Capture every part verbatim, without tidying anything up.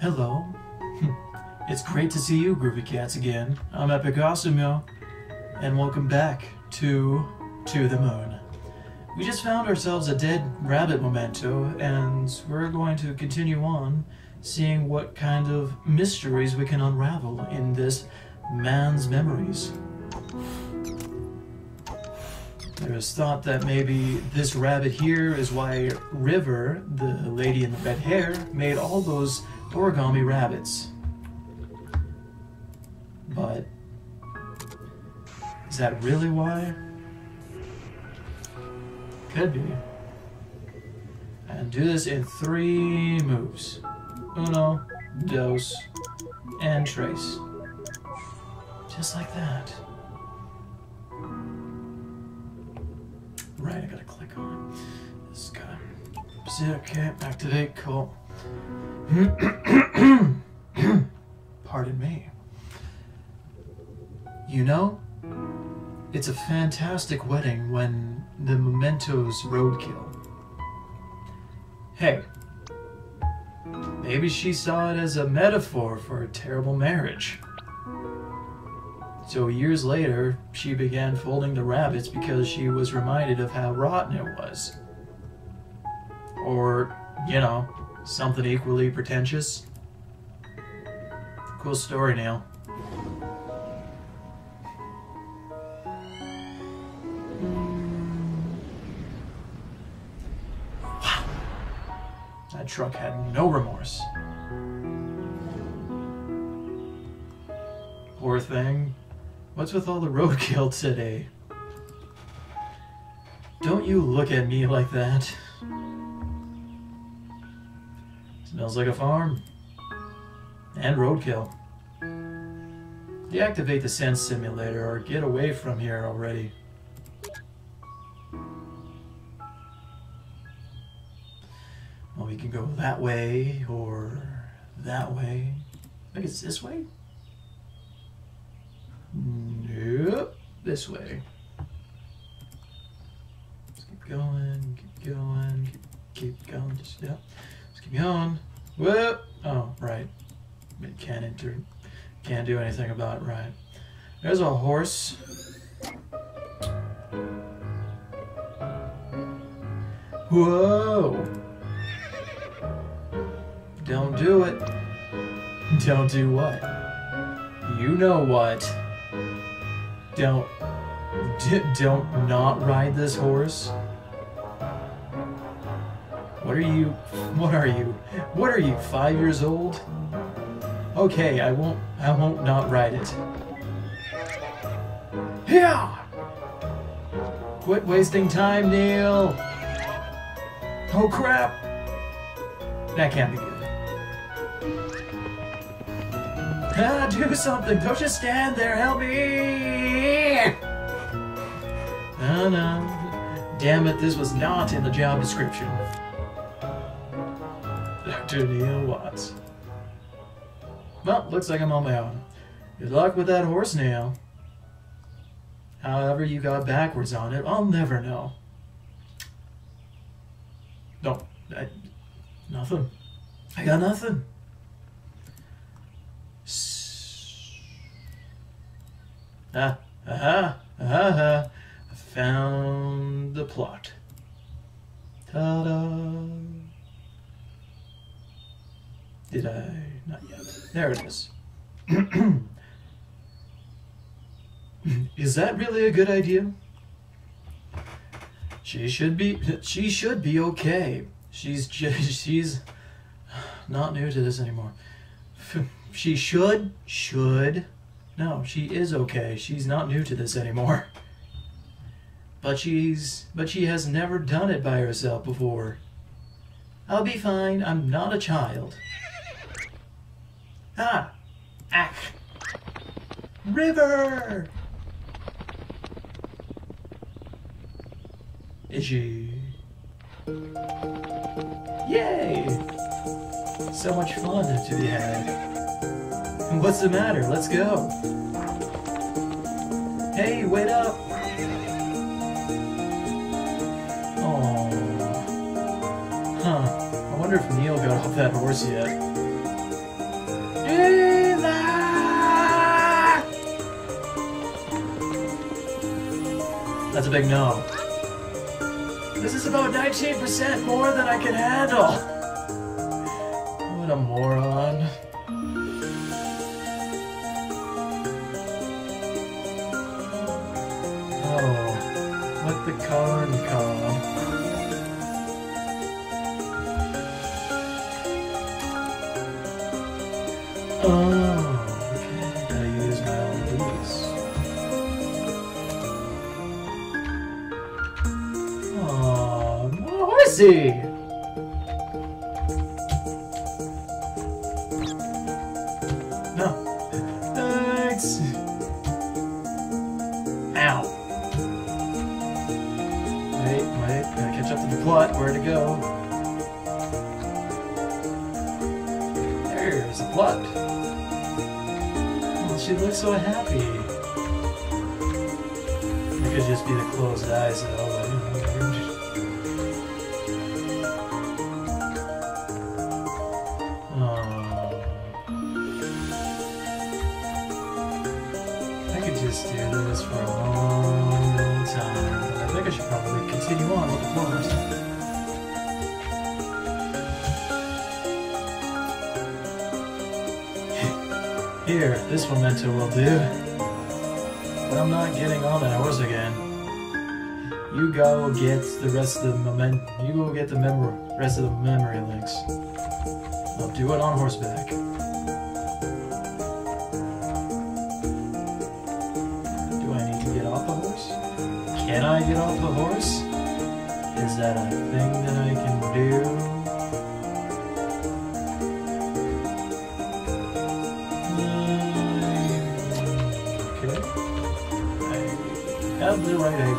Hello. It's great to see you, Groovy Cats, again. I'm Epic Awesome Yo, and welcome back to To the Moon. We just found ourselves a dead rabbit memento, and we're going to continue on seeing what kind of mysteries we can unravel in this man's memories. There is thought that maybe this rabbit here is why River, the lady in the red hair, made all those origami rabbits. But is that really why? Could be. And do this in three moves. Uno, dos, and tres. Just like that. Right, I gotta click on it. This guy. See, okay, activate, cool. Pardon me. You know, it's a fantastic wedding when the memento's roadkill. Hey, maybe she saw it as a metaphor for a terrible marriage. So years later, she began folding the rabbits because she was reminded of how rotten it was. Or, you know, something equally pretentious. Cool story, Neil. Wow. That truck had no remorse. Poor thing. What's with all the roadkill today? Don't you look at me like that. Smells like a farm. And roadkill. Deactivate the sense simulator or get away from here already. Well, we can go that way or that way. I think it's this way? Nope, this way. Let's keep going, keep going, keep, keep going, just, yeah. Let's keep going. Whoop! Oh, right. It can't enter, can't do anything about it, right. There's a horse. Whoa! Don't do it. Don't do what? You know what? Don't, don't not ride this horse. What are you, what are you, what are you, five years old? Okay, I won't, I won't not ride it. Yeah! Quit wasting time, Neil! Oh crap! That can't be good. Ah, do something! Don't just stand there! Help me! Oh no. Damn it, this was not in the job description. Doctor Neil Watts. Well, looks like I'm on my own. Good luck with that horse, Neil. However you got backwards on it, I'll never know. No, I, nothing. I got nothing. Ah, aha, aha, aha, I found the plot. Ta-da! Did I? Not yet. There it is. Is that really a good idea? She should be, she should be okay. She's just, she's not new to this anymore. She should, should. No, she is okay. She's not new to this anymore. But she's... But she has never done it by herself before. I'll be fine. I'm not a child. Ah! Ah! River! Is she... Yay! So much fun to be had. What's the matter? Let's go. Hey, wait up. Oh. Huh. I wonder if Neil got off that horse yet. a big no. This is about nineteen percent more than I can handle. What a moron. Oh, what the con con. Oh, okay, I use my own boots. Oh, horsey! No. Thanks! Ow! Wait, wait, gotta catch up to the plot, where to go? There's the plot! She looks so happy. It could just be the closed eyes though. Oh. I could just do this for a long, long time. But I think I should probably continue on with the clothes. Here, this memento will do. But I'm not getting on that horse again. You go get the rest of the moment. You go get the mem rest of the memory links. I'll do it on horseback. Do I need to get off the horse? Can I get off the horse? Is that a thing that I can do? Have the right idea.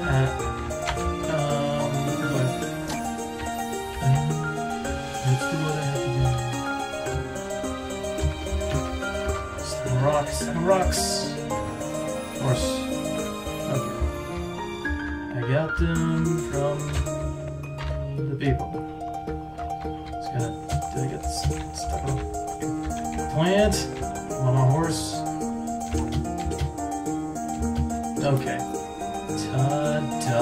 Uh, um, but let's do what I have to do. Some rocks, some rocks. Horse. Got them from the people. Just gonna did I get stuck on the plant? I'm on my horse. Okay. Ta-da.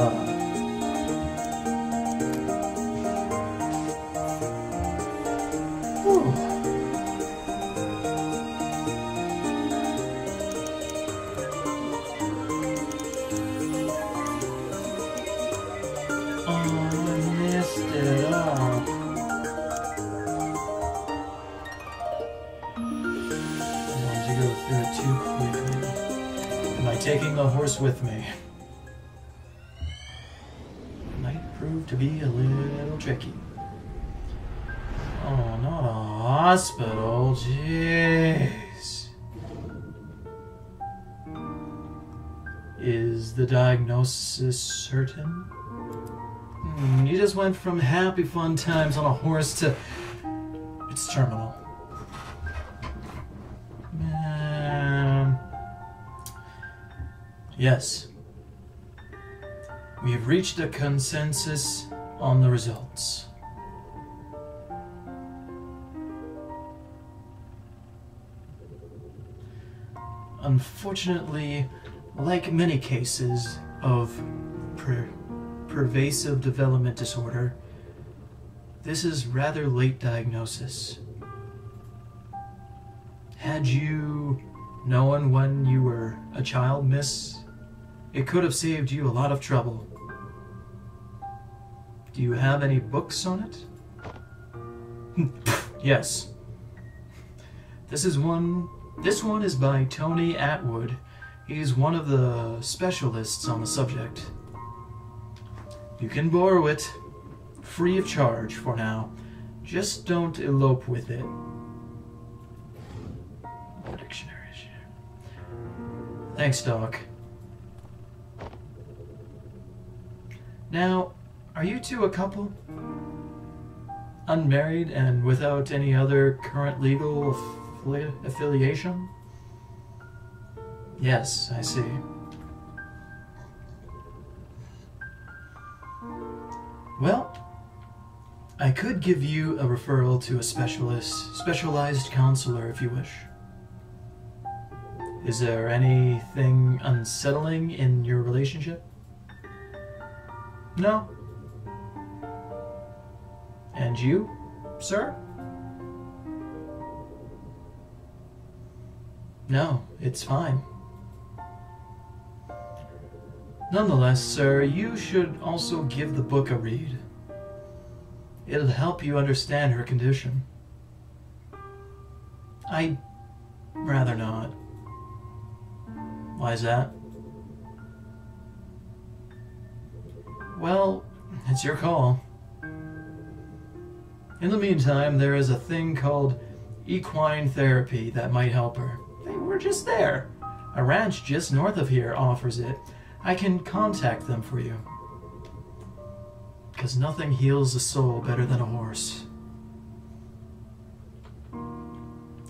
Taking the horse with me might prove to be a little tricky. Oh, not a hospital, jeez. Is the diagnosis certain? Hmm, you just went from happy fun times on a horse to it's terminal. Yes. We have reached a consensus on the results. Unfortunately, like many cases of per pervasive development disorder, this is rather late diagnosis. Had you known when you were a child, miss, it could have saved you a lot of trouble. Do you have any books on it? Yes. This is one, this one is by Tony Atwood. He's one of the specialists on the subject. You can borrow it, free of charge for now. Just don't elope with it. Dictionary issue. Thanks, Doc. Now, are you two a couple? Unmarried and without any other current legal affili affiliation? Yes, I see. Well, I could give you a referral to a specialist, specialized counselor if you wish. Is there anything unsettling in your relationship? No. And you, sir? No, it's fine. Nonetheless, sir, you should also give the book a read. It'll help you understand her condition. I'd rather not. Why's that? Well, it's your call. In the meantime, there is a thing called equine therapy that might help her. They were just there. A ranch just north of here offers it. I can contact them for you. Because nothing heals a soul better than a horse.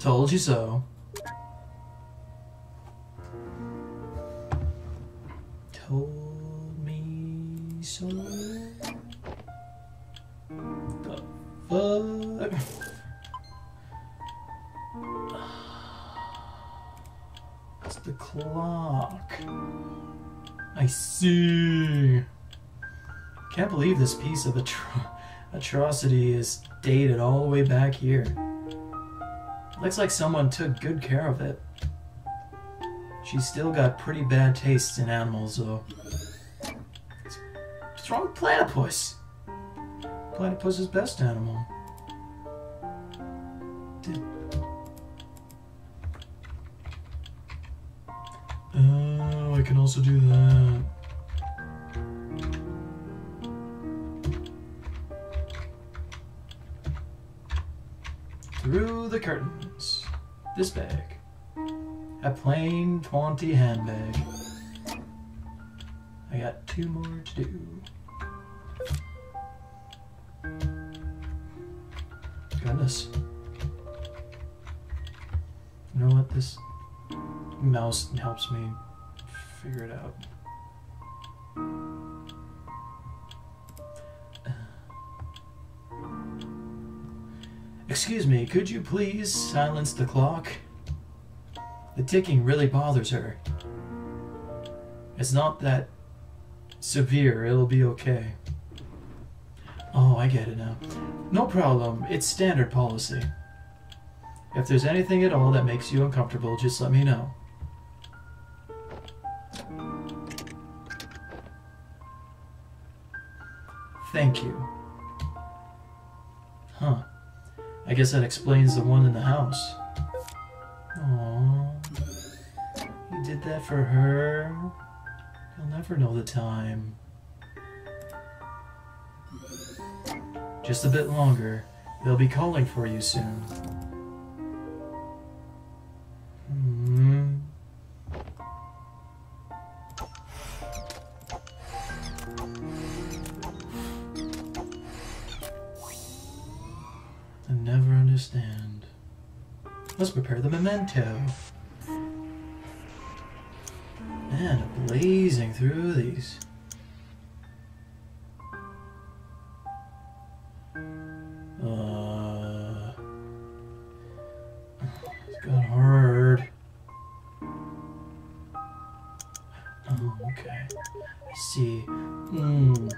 Told you so. Told me so. The fuck? It's the clock. I see. Can't believe this piece of atro atrocity is dated all the way back here. Looks like someone took good care of it. She's still got pretty bad tastes in animals, though. What's wrong with platypus? Platypus is best animal. Dude. Oh, I can also do that. Through the curtains. This bag. A plain twenty handbag. I got two more to do. Goodness. You know what? This mouse helps me figure it out. Excuse me, could you please silence the clock? The ticking really bothers her. It's not that severe, it'll be okay. Oh, I get it now. No problem, it's standard policy. If there's anything at all that makes you uncomfortable, just let me know. Thank you. Huh. I guess that explains the one in the house. Aww. You did that for her? You'll never know the time. Just a bit longer. They'll be calling for you soon. Hmm. I never understand. Let's prepare the memento. Man, I'm blazing through these. Uh, it's got hard. Oh, okay. I see. Mm.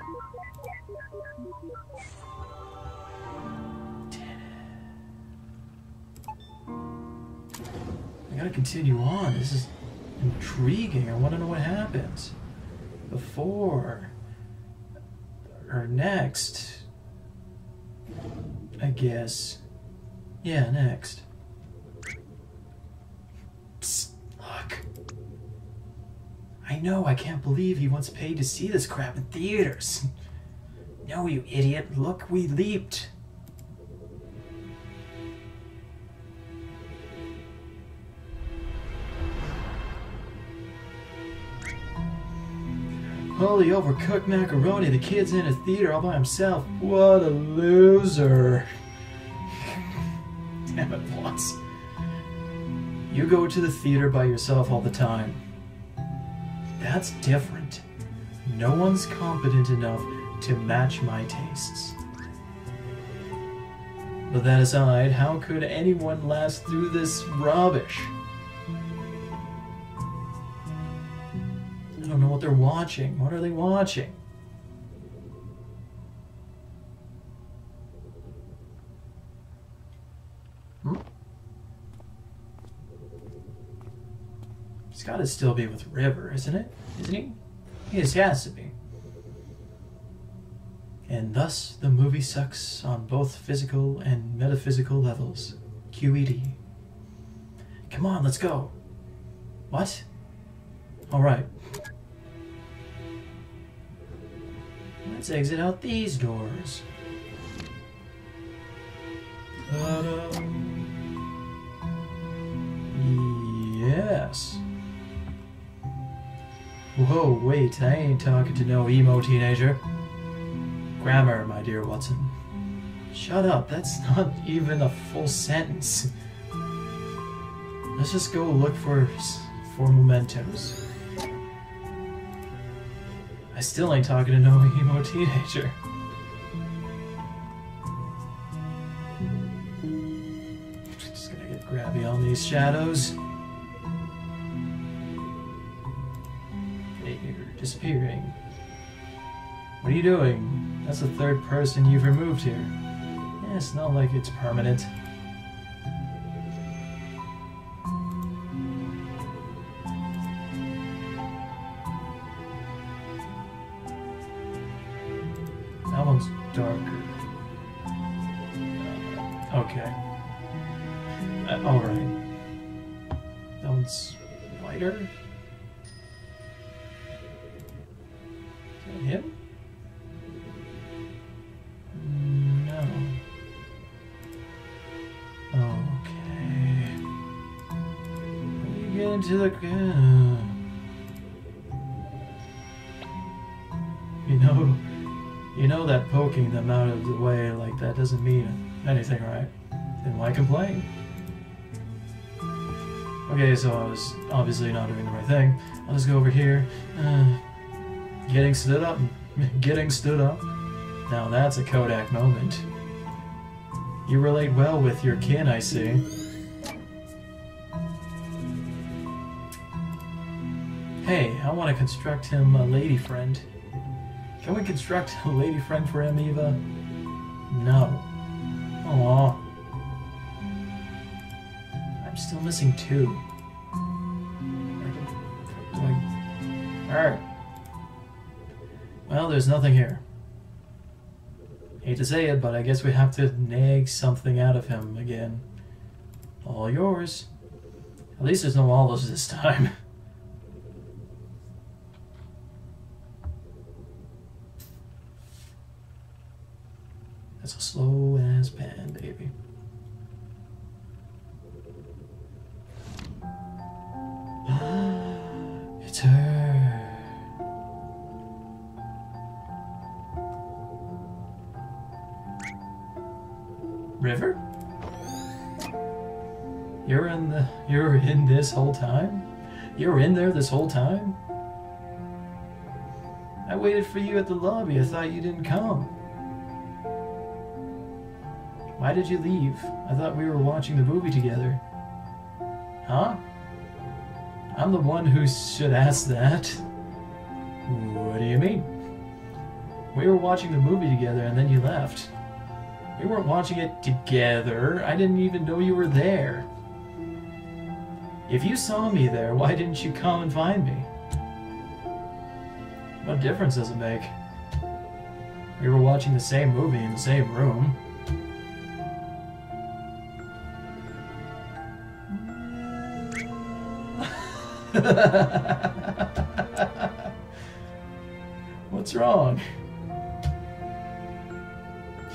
I gotta continue on. This is intriguing. I want to know what happens before or next. I guess. Yeah, next. Psst, look. I know. I can't believe he once paid to see this crap in theaters. No, you idiot. Look, we leaped. Holy overcooked macaroni, the kid's in a theater all by himself. What a loser. Damn it, Watts. You go to the theater by yourself all the time. That's different. No one's competent enough to match my tastes. But that aside, how could anyone last through this rubbish? I don't know what they're watching. What are they watching? Hmm? He's gotta still be with River, isn't it? Isn't he? He just has to be. And thus, the movie sucks on both physical and metaphysical levels. Q E D. Come on, let's go. What? Alright. Let's exit out these doors. Yes. Whoa, wait, I ain't talking to no emo teenager. Grammar, my dear Watson. Shut up, that's not even a full sentence. Let's just go look for, for mementos. I still ain't talking to no emo teenager. Just gonna get grabby on these shadows. Hey, you're disappearing. What are you doing? That's the third person you've removed here. Yeah, it's not like it's permanent. That one's darker. Uh, okay. Uh, Alright. That one's lighter? Is that him? To the ground. You know, you know that poking them out of the way like that doesn't mean anything, right? Then why complain? Okay, so I was obviously not doing the right thing. I'll just go over here. Uh, getting stood up. Getting stood up. Now that's a Kodak moment. You relate well with your kin, I see. Hey, I want to construct him a lady friend. Can we construct a lady friend for him, Eva? No. Aww. I'm still missing two. Do I... Alright. Well, there's nothing here. Hate to say it, but I guess we have to nag something out of him again. All yours. At least there's no olives this time. That's a slow ass pan, baby. It's her. River? You're in the you're in this whole time? You're in there this whole time? I waited for you at the lobby. I thought you didn't come. Why did you leave? I thought we were watching the movie together. Huh? I'm the one who should ask that. What do you mean? We were watching the movie together and then you left. We weren't watching it together. I didn't even know you were there. If you saw me there, why didn't you come and find me? What difference does it make? We were watching the same movie in the same room. What's wrong?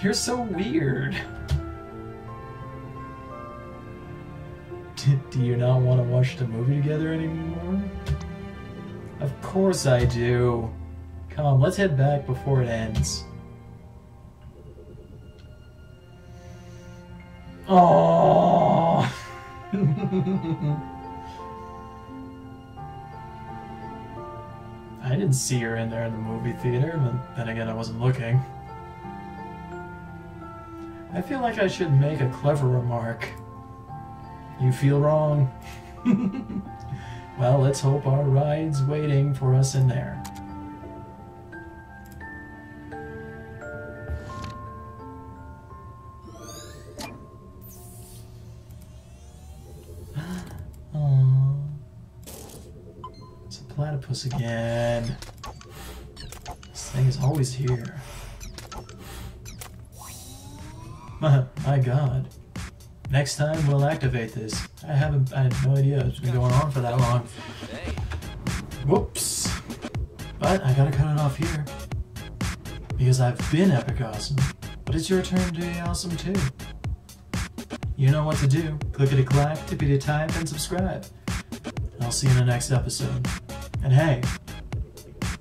You're so weird. Do you not want to watch the movie together anymore? Of course I do. Come on, let's head back before it ends. Oh. I didn't see her in there in the movie theater, but then again I wasn't looking. I feel like I should make a clever remark. You feel wrong. Well, let's hope our ride's waiting for us in there. Platypus again. This thing is always here. My god. Next time we'll activate this. I haven't, I had no idea it's been going on for that long. Whoops. But I gotta cut it off here. Because I've been Epic Awesome, but it's your turn to be awesome too. You know what to do. Clickety-clack, tippity-type, and subscribe. I'll see you in the next episode. And hey,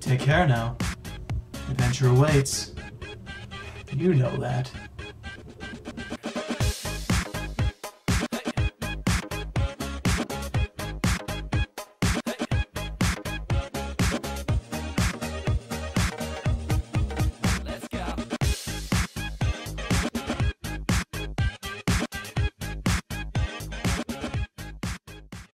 take care now. Adventure awaits. You know that.